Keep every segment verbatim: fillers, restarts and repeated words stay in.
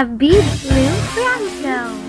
a big blue friend zone.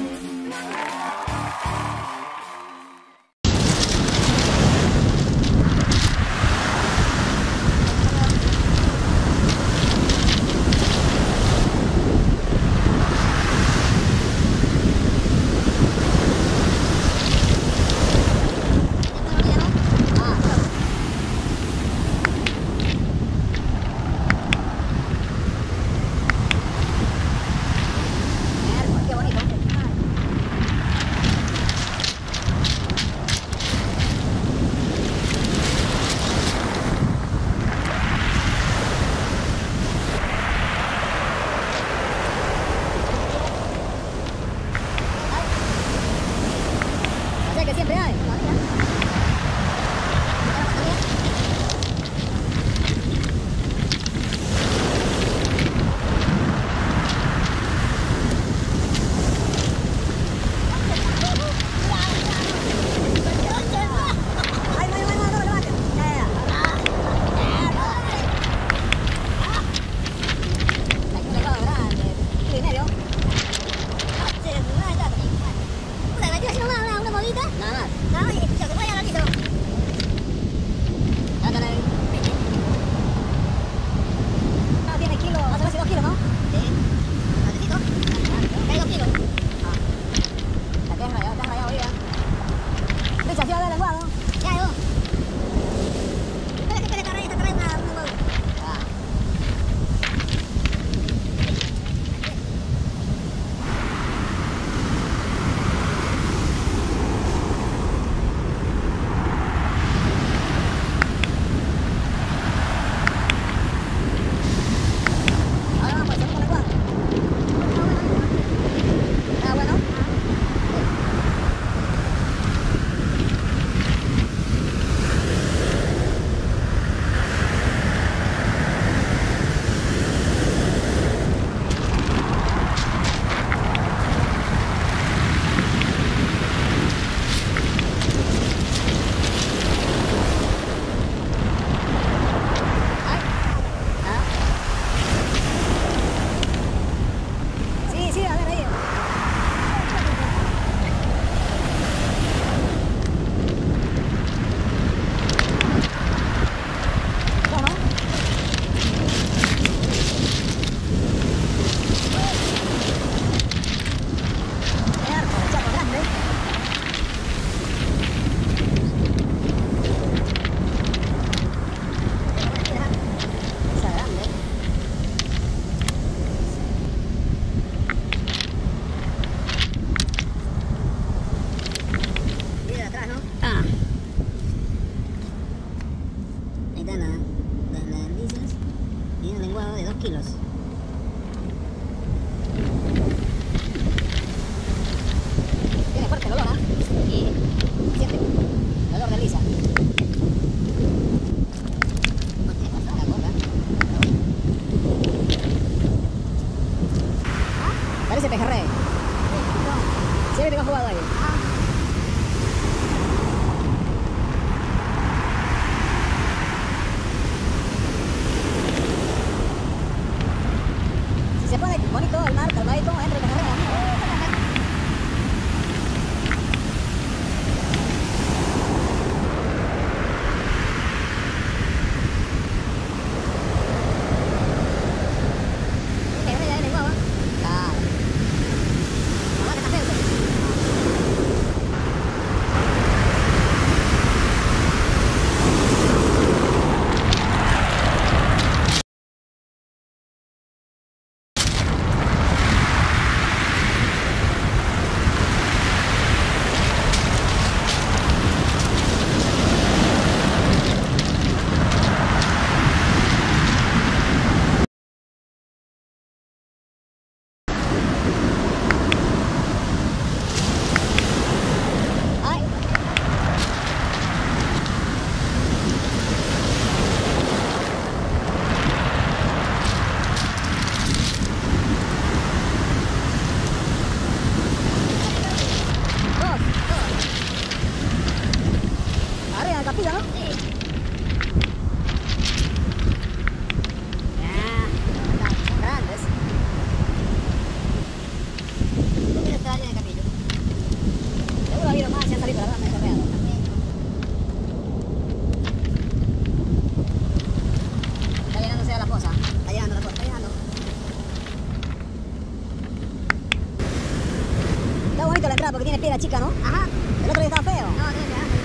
chica, ¿no? Ajá. El otro día estaba feo. No, desde antes.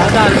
Ini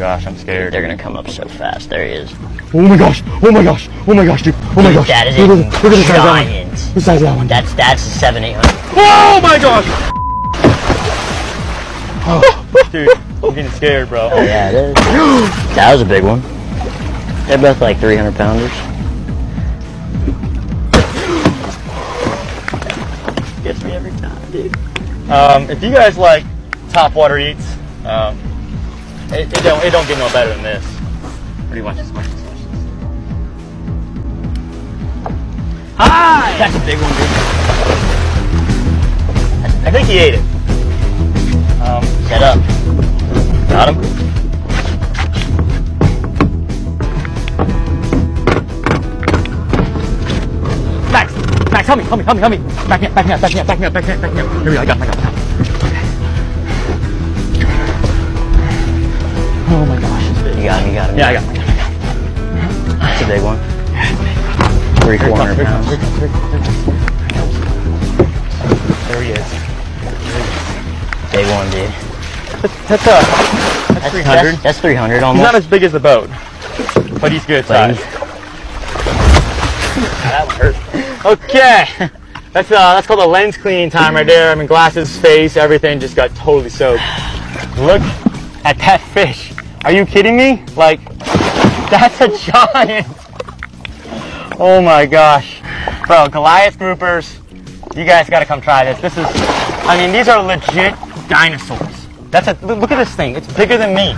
gosh, I'm scared. They're gonna come up so fast. There he is. Oh my gosh! Oh my gosh! Oh my gosh, dude! Oh my gosh! That is look, look, look at the size of that one. The size of that one. That's that's a seven eight hundred. Oh my gosh! Oh, dude, I'm getting scared, bro. Oh, yeah, it is. That was a big one. They're both like three hundred pounders. Gets me every time, dude. Um, if you guys like top water eats, um, it, it don't it don't get no better than this. Pretty much. Ah, that's a big one, dude. I think he ate it. Um, set up. Got him. Max, Max, help me, help me, help me, help me. Back me up, back me up, back me up, back me up, back me up, back me up. Here we go, I got him, I got him. Oh my gosh, it's big. You got him, you got him. Yeah, I got him, I got him. That's a big one. Three, four hundred pounds. There he is. Big one, dude. That's, that's, uh, that's, that's three hundred. That's, that's three hundred almost. He's not as big as the boat, but he's good size. That one hurt. Okay. That's, uh, that's called a lens cleaning time right there. I mean, glasses, face, everything just got totally soaked. Look at that fish. Are you kidding me? Like, that's a giant. Oh my gosh. Bro, Goliath groupers, you guys gotta come try this. This is, I mean, these are legit dinosaurs. That's a, look at this thing. It's bigger than me.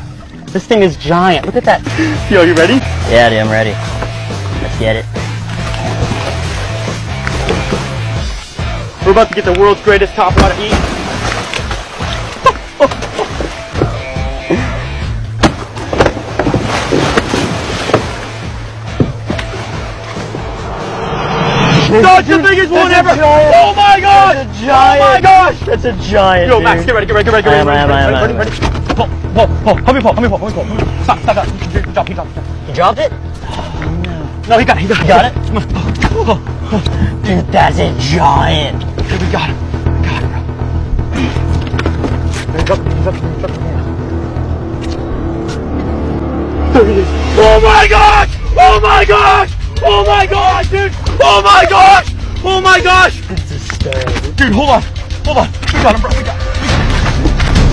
This thing is giant. Look at that. Yo, you ready? Yeah, dude, I'm ready. Let's get it. We're about to get the world's greatest topwater eat. That's the biggest one ever! Oh my gosh! That's a giant! Oh my gosh! That's a giant! Yo, Max, get ready, get ready, get ready, get ready! Ready, ready, ready! Pull, pull, pull! Help me pull, help me pull, help me pull! Stop, stop, stop! Drop, he dropped it! He dropped it? No. No, he got it, he got it! He got it? Dude, that's a giant! Dude, we got him! We got him, bro! Drop it, drop it, drop it! There he is! Oh my gosh! Oh my gosh! Oh my gosh, dude! Oh my gosh! Oh my gosh! It's a stud. Dude, hold on. Hold on. We got him, bro. We got him.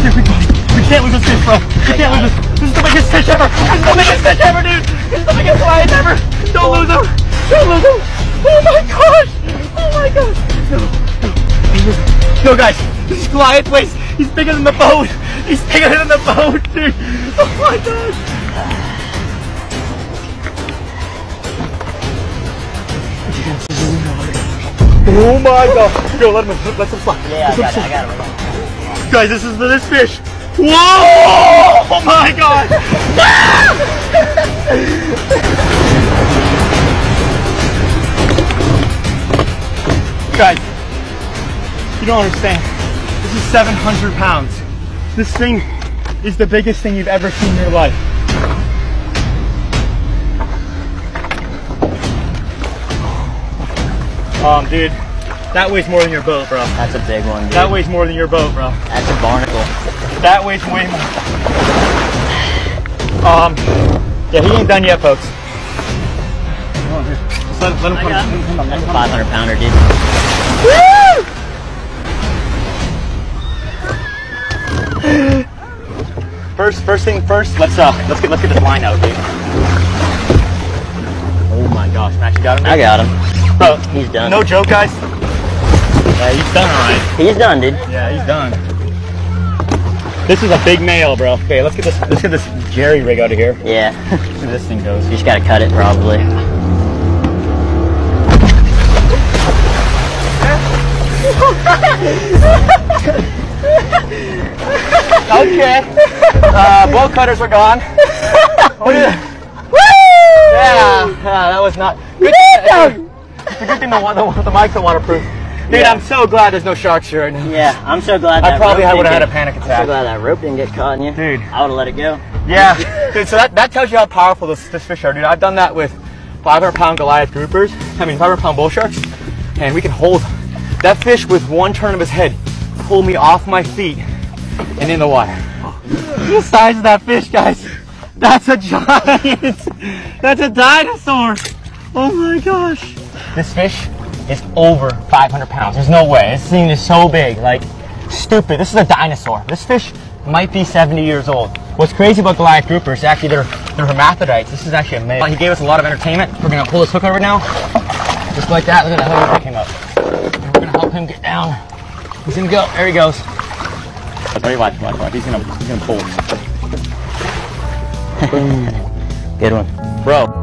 Dude, we got him. We can't lose this fish, bro. We can't lose this. This is the biggest fish ever. This is the biggest fish ever, dude. This is the biggest lion ever. Don't lose him. Don't lose him. Oh my gosh. Oh my gosh. No. No, no guys. This is Goliath waist. He's bigger than the boat. He's bigger than the boat, dude. Oh my gosh. Oh my god! Yo, let him in. Let him slide. Yeah, I got it, I got him. Guys, this is the, this fish. Whoa! Oh my god! Guys, you don't understand. This is seven hundred pounds. This thing is the biggest thing you've ever seen in your life. Um, dude, that weighs more than your boat, bro. That's a big one, dude. That weighs more than your boat, bro. That's a barnacle. That weighs way more. Um, yeah, he ain't done yet, folks. Come on, dude. Just let, let him come. That's a five hundred pounder, dude. Woo! First, first thing first, let's uh, let's get let's get this line out, dude. Oh my gosh, Max, you got him? I got him. Bro, he's done. No joke, guys. Yeah, he's done all right. He's done, dude. Yeah, he's done. This is a big male, bro. Okay, let's get this. Let's get this jerry rig out of here. Yeah. See where this thing goes. You just gotta cut it, probably. Okay. Uh, bolt cutters are gone. What is that? Woo! Yeah. Uh, that was not good. It's a good thing the, the, the mics are waterproof. Dude, yeah. I'm so glad there's no sharks here right now. Yeah, I'm so glad that I probably would have had a panic attack. I'm so glad that rope didn't get caught in you. Dude. I would have let it go. Yeah. Dude, so that, that tells you how powerful this, this fish are, dude. I've done that with five hundred pound Goliath groupers. I mean, five hundred pound bull sharks. And we can hold that fish with one turn of his head. Pull me off my feet and in the water. Look at the size of that fish, guys. That's a giant. That's a dinosaur. Oh my gosh. This fish is over five hundred pounds. There's no way. This thing is so big, like stupid. This is a dinosaur. This fish might be seventy years old. What's crazy about Goliath groupers, actually they're, they're hermaphrodites. This is actually amazing. He gave us a lot of entertainment. We're gonna pull this hook over now. Just like that, look at that hook that came up. And we're gonna help him get down. He's gonna go, there he goes. Watch, watch, watch, he's gonna, he's gonna pull. Good one. Bro.